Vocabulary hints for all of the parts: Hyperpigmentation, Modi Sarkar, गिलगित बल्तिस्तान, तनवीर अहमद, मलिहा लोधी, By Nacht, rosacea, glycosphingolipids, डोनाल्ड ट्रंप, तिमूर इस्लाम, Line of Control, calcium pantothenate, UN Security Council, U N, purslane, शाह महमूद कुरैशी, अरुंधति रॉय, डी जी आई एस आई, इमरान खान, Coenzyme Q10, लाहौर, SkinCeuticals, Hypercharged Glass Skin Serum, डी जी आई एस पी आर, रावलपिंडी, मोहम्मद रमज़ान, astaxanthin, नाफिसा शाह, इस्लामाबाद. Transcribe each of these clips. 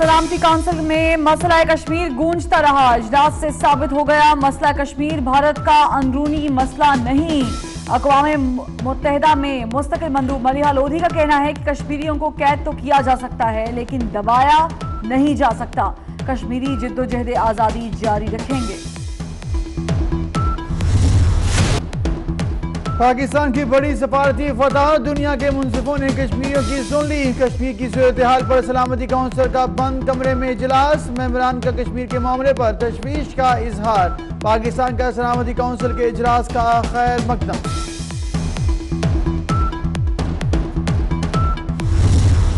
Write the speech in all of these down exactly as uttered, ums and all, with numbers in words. सलामती काउंसिल में मसला कश्मीर गूंजता रहा। इजलास से साबित हो गया मसला कश्मीर भारत का अंदरूनी मसला नहीं। अक़वाम मुत्तहिदा में मुस्तक़िल मंदूब मलिहा लोधी का कहना है कि कश्मीरियों को कैद तो किया जा सकता है लेकिन दबाया नहीं जा सकता। कश्मीरी जिद्दोजहद आज़ादी जारी रखेंगे। पाकिस्तान की बड़ी सफारती फतह। दुनिया के मुंसिफों ने कश्मीरियों की सुन ली। कश्मीर की सूरत हाल पर सलामती काउंसिल का बंद कमरे में इजलास। मेंबरान का कश्मीर के मामले पर तशवीश का इजहार। पाकिस्तान का सलामती काउंसिल के इजलास का खैर मकदम।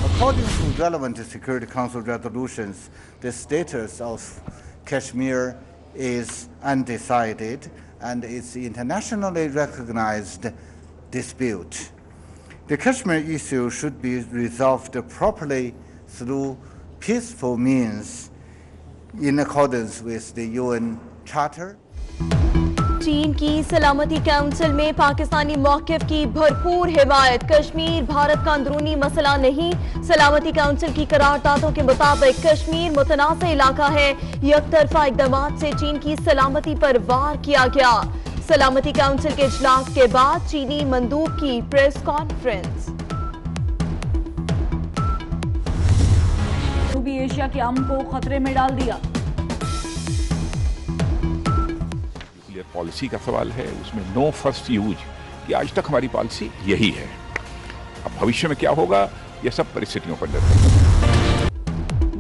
According to relevant Security Council resolutions, the status of Kashmir is undecided and it's an internationally recognized dispute. The Kashmir issue should be resolved properly through peaceful means in accordance with the U N Charter. चीन की सलामती council में पाकिस्तानी मौक़िफ़ की भरपूर हिमायत। कश्मीर भारत का अंदरूनी मसला नहीं। सलामती काउंसिल की करारदादों के मुताबिक कश्मीर मुतनाज़ा इलाका है। यकतरफा इक़दाम से चीन की सलामती पर वार किया गया। सलामती काउंसिल के इजलास के बाद चीनी मंदूब की प्रेस कॉन्फ्रेंस। पूर्वी एशिया के अमन को खतरे में डाल दिया। पॉलिसी का सवाल है, उसमें नो फर्स्ट यूज कि आज तक हमारी पॉलिसी यही है। अब भविष्य में क्या होगा यह सब परिस्थितियों पर निर्भर है।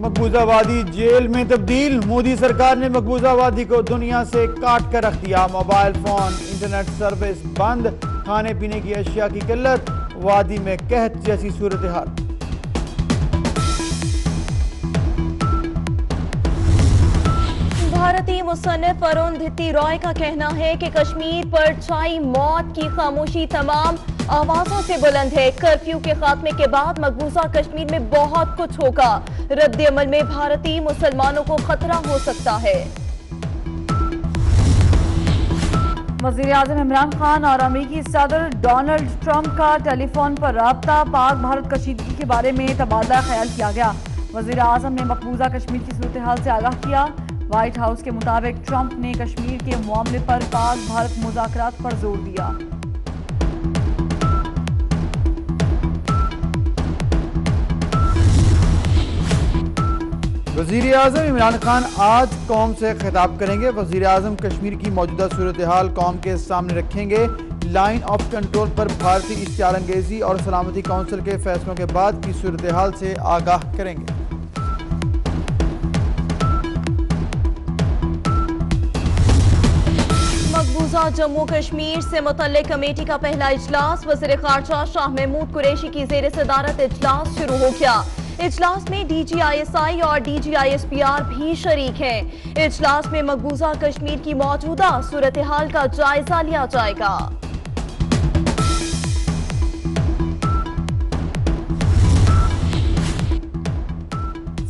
मकबूजा वादी जेल में तब्दील। मोदी सरकार ने मकबूजा वादी को दुनिया से काट कर रख दिया। मोबाइल फोन इंटरनेट सर्विस बंद। खाने पीने की अशिया की किल्लत। वादी में कहत जैसी सूरत हाल। भारतीय मुसन्निफ अरुंधति रॉय का कहना है कि कश्मीर पर छाई मौत की खामोशी तमाम आवाज़ों से बुलंद है। कर्फ्यू के खात्मे के बाद मकबूजा कश्मीर में बहुत कुछ होगा। रद्द अमल में भारतीय मुसलमानों को खतरा हो सकता है। वज़ीर आज़म इमरान खान और अमेरिकी सदर डोनाल्ड ट्रंप का टेलीफोन पर राब्ता। पाक भारत कशीदगी के बारे में तबादला ख्याल किया गया। वज़ीर आज़म ने मकबूजा कश्मीर की सूरत हाल से आगाह किया। व्हाइट हाउस के मुताबिक ट्रंप ने कश्मीर के मामले पर पाक भारत मुज़ाकरात पर जोर दिया। वज़ीर आज़म इमरान खान आज कौम से खिताब करेंगे। वज़ीर आज़म कश्मीर की मौजूदा सूरत हाल कौम के सामने रखेंगे। लाइन ऑफ कंट्रोल पर भारतीय इश्तिहार अंगेजी और सलामती काउंसिल के फैसलों के बाद की सूरत हाल से आगाह करेंगे। मकबूजा जम्मू कश्मीर से मुतल्लिक कमेटी का पहला इजलास। वज़ीर ख़ारजा शाह महमूद कुरैशी की ज़ेर सदारत इजलास शुरू हो गया। इजलास में डी जी आई एस आई और डी जी आई एस पी आर भी शरीक हैं। इजलास में मकबूजा कश्मीर की मौजूदा सूरत हाल का जायजा लिया जाएगा।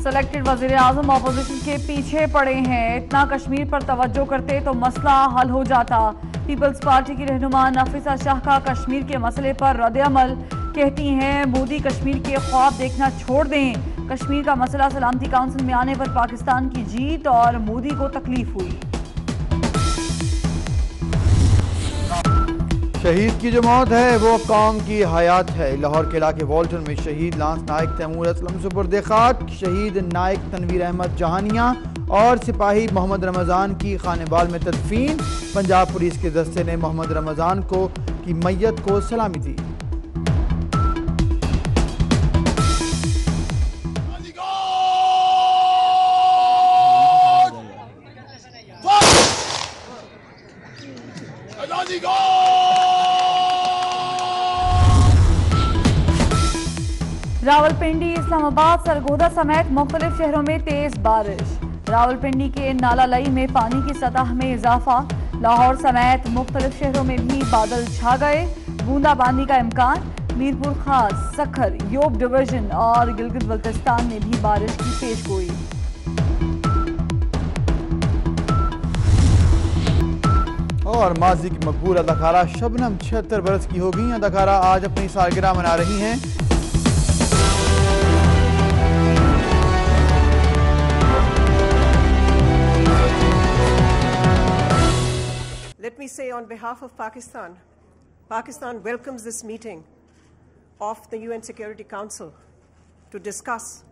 सेलेक्टेड वज़ीर आज़म अपोजिशन के पीछे पड़े हैं। इतना कश्मीर पर तवज्जो करते तो मसला हल हो जाता। पीपल्स पार्टी की रहनुमा नाफिसा शाह का कश्मीर के मसले पर रद्द-ए-अमल। कहती हैं मोदी कश्मीर के ख्वाब देखना छोड़ दें। कश्मीर का मसला सलामती काउंसिल में आने पर पाकिस्तान की जीत और मोदी को तकलीफ हुई। शहीद की जो मौत है वो कौम की हयात है। लाहौर के इलाके वॉल्टन में शहीद लांस नाइक तिमूर इस्लाम सुपुर्द खाक शहीद नाइक तनवीर अहमद जहानिया और सिपाही मोहम्मद रमज़ान की खानेबाल में तदफीन। पंजाब पुलिस के दस्ते ने मोहम्मद रमज़ान को की मैयत को सलामी दी। रावलपिंडी इस्लामाबाद सरगोदा समेत मुख्तलिफ शहरों में तेज बारिश। रावलपिंडी के नालालई में पानी की सतह में इजाफा। लाहौर समेत मुख्तलिफ शहरों में भी बादल छा गए। बूंदाबांदी का इम्कान। मीरपुर खास सखर योब डिवीजन और गिलगित बल्तिस्तान में भी बारिश की पेशगोई। और माजी की मकबूल अदाकारा शबनम छिहत्तर बरस की हो गई। अदाकारा आज अपनी सालगिरह मना रही हैं। me say on behalf of Pakistan, Pakistan welcomes this meeting of the U N Security Council to discuss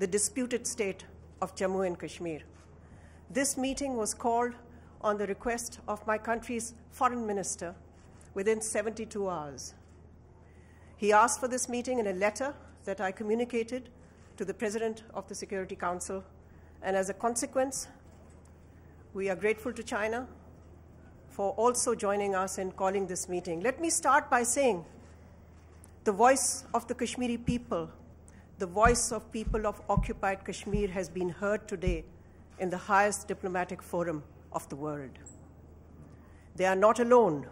the disputed state of Jammu and Kashmir. This meeting was called on the request of my country's foreign minister within seventy-two hours. He asked for this meeting in a letter that I communicated to the President of the Security Council, and as a consequence, we are grateful to China for also joining us in calling this meeting. Let me start by saying the voice of the Kashmiri people, the voice of people of occupied Kashmir has been heard today in the highest diplomatic forum of the world. They are not alone.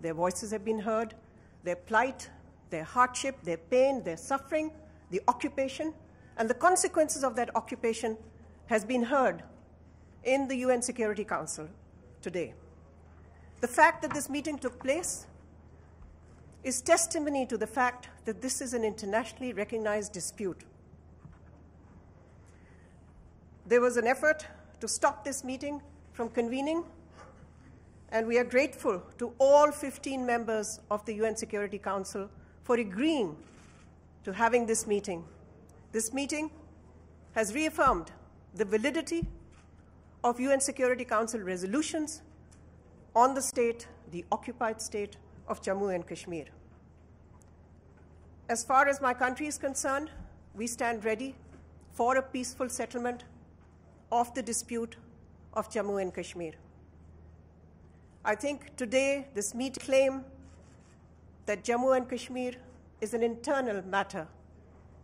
Their voices have been heard. Their plight, their hardship, their pain, their suffering, the occupation, and the consequences of that occupation has been heard in the U N Security Council today. The fact that this meeting took place is testimony to the fact that this is an internationally recognized dispute. There was an effort to stop this meeting from convening, and we are grateful to all fifteen members of the U N Security Council for agreeing to having this meeting. This meeting has reaffirmed the validity of U N Security Council resolutions on the state, the occupied state of Jammu and Kashmir. As far as my country is concerned, we stand ready for a peaceful settlement of the dispute of Jammu and Kashmir. I think today this meeting claim that Jammu and Kashmir is an internal matter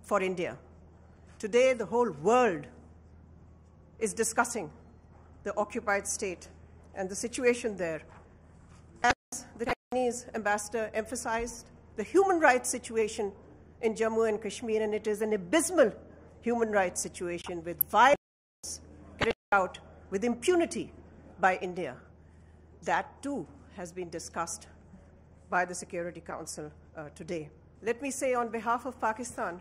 for India. Today the whole world is discussing the occupied state and the situation there. As the Chinese ambassador emphasized, the human rights situation in Jammu and Kashmir, and it is an abysmal human rights situation with violence carried out with impunity by India. That too has been discussed by the Security Council uh, today. Let me say on behalf of Pakistan,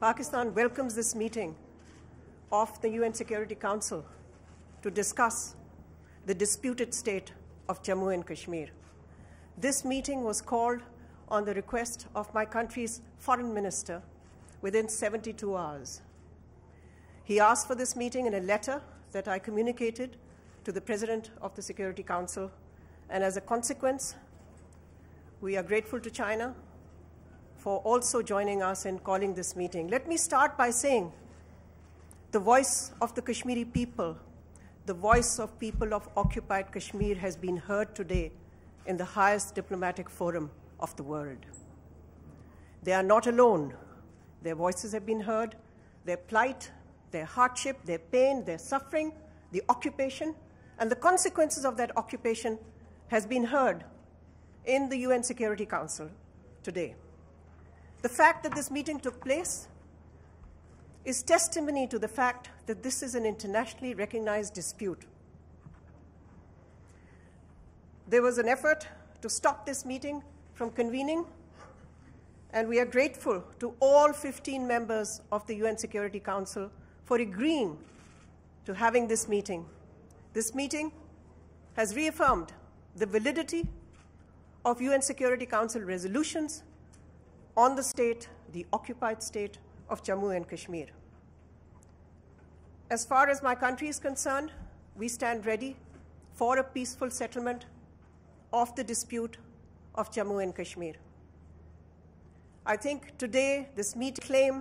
Pakistan welcomes this meeting of the U N Security Council to discuss the disputed state of Jammu and Kashmir. This meeting was called on the request of my country's foreign minister within seventy-two hours. He asked for this meeting in a letter that I communicated to the President of the Security Council, and as a consequence, we are grateful to China for also joining us in calling this meeting. Let me start by saying the voice of the Kashmiri people, the voice of people of occupied Kashmir has been heard today in the highest diplomatic forum of the world. They are not alone. Their voices have been heard. Their plight, their hardship, their pain, their suffering, the occupation, and the consequences of that occupation has been heard in the U N Security Council today. The fact that this meeting took place is testimony to the fact that this is an internationally recognized dispute. There was an effort to stop this meeting from convening, and we are grateful to all fifteen members of the U N Security Council for agreeing to having this meeting. This meeting has reaffirmed the validity of U N Security Council resolutions on the state, the occupied state of Jammu and Kashmir. As far as my country is concerned, we stand ready for a peaceful settlement of the dispute of Jammu and Kashmir. I think today this meeting claim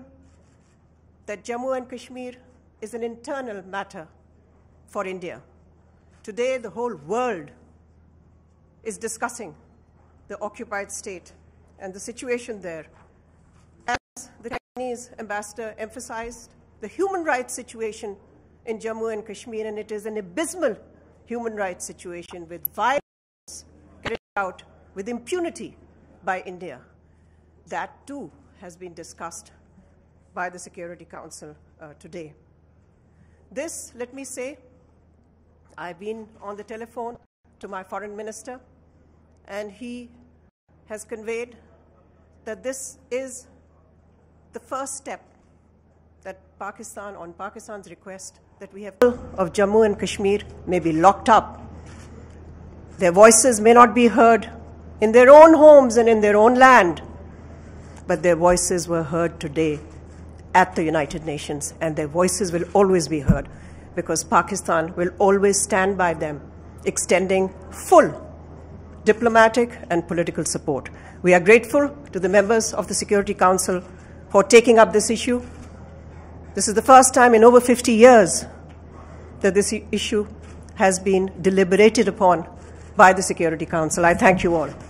that Jammu and Kashmir is an internal matter for India. Today the whole world is discussing the occupied state and the situation there. As the Chinese ambassador emphasized, the human rights situation in Jammu and Kashmir, and it is an abysmal human rights situation with violence carried out with impunity by India. That too has been discussed by the Security Council uh, today. This, let me say, I've been on the telephone to my foreign minister, and he has conveyed that this is the first step that Pakistan, on Pakistan's request, that we have of Jammu and Kashmir may be locked up Their voices may not be heard in their own homes and in their own land, but their voices were heard today at the United Nations, and their voices will always be heard because Pakistan will always stand by them, extending full diplomatic and political support. We are grateful to the members of the Security Council for taking up this issue. This is the first time in over fifty years that this issue has been deliberated upon by the Security Council. I thank you all.